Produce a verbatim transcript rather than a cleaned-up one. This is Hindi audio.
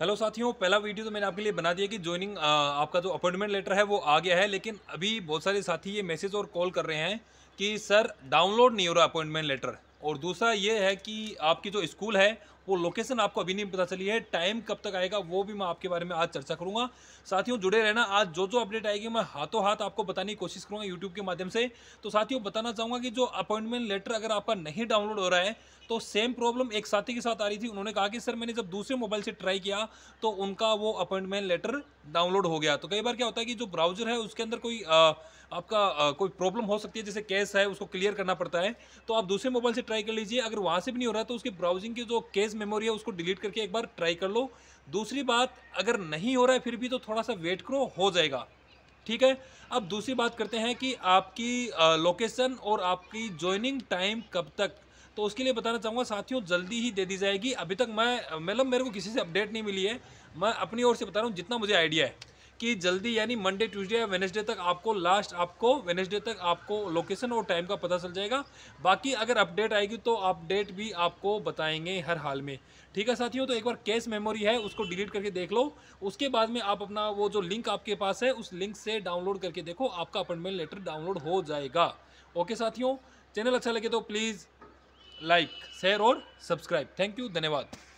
हेलो साथियों, पहला वीडियो तो मैंने आपके लिए बना दिया कि ज्वाइनिंग आपका जो अपॉइंटमेंट लेटर है वो आ गया है। लेकिन अभी बहुत सारे साथी ये मैसेज और कॉल कर रहे हैं कि सर डाउनलोड नहीं हो रहा अपॉइंटमेंट लेटर। और दूसरा ये है कि आपकी जो स्कूल है वो लोकेशन आपको अभी नहीं पता चली है, टाइम कब तक आएगा वो भी मैं आपके बारे में आज चर्चा करूंगा। साथियों जुड़े रहना, आज जो जो अपडेट आएगी मैं हाथों हाथ आपको बताने की कोशिश करूंगा यूट्यूब के माध्यम से। तो साथियों बताना चाहूँगा कि जो अपॉइंटमेंट लेटर अगर आपका नहीं डाउनलोड हो रहा है तो सेम प्रॉब्लम एक साथी के साथ आ रही थी। उन्होंने कहा कि सर मैंने जब दूसरे मोबाइल से ट्राई किया तो उनका वो अपॉइंटमेंट लेटर डाउनलोड हो गया। तो कई बार क्या होता है कि जो ब्राउजर है उसके अंदर कोई आपका कोई प्रॉब्लम हो सकती है, जैसे कैश है उसको क्लियर करना पड़ता है। तो आप दूसरे मोबाइल से ट्राई कर लीजिए, अगर वहाँ से भी नहीं हो रहा तो उसके ब्राउजिंग के जो कैश मेमोरी है उसको डिलीट करके एक बार ट्राई कर लो। दूसरी बात, अगर नहीं हो रहा है फिर भी तो थोड़ा सा वेट करो, हो जाएगा, ठीक है। अब दूसरी बात करते हैं कि आपकी लोकेशन और आपकी ज्वाइनिंग टाइम कब तक, तो उसके लिए बताना चाहूँगा साथियों जल्दी ही दे दी जाएगी। अभी तक मैं मतलब मेरे को किसी से अपडेट नहीं मिली है, मैं अपनी ओर से बता रहा हूँ जितना मुझे आइडिया है कि जल्दी यानी मंडे ट्यूसडे या वेडनेसडे तक आपको लास्ट आपको वेडनेसडे तक आपको लोकेशन और टाइम का पता चल जाएगा। बाकी अगर अपडेट आएगी तो अपडेट भी आपको बताएंगे हर हाल में, ठीक है साथियों। तो एक बार कैश मेमोरी है उसको डिलीट करके देख लो, उसके बाद में आप अपना वो जो लिंक आपके पास है उस लिंक से डाउनलोड करके देखो, आपका अपॉइंटमेंट लेटर डाउनलोड हो जाएगा। ओके साथियों, चैनल अच्छा लगे तो प्लीज़ लाइक शेयर और सब्सक्राइब। थैंक यू, धन्यवाद।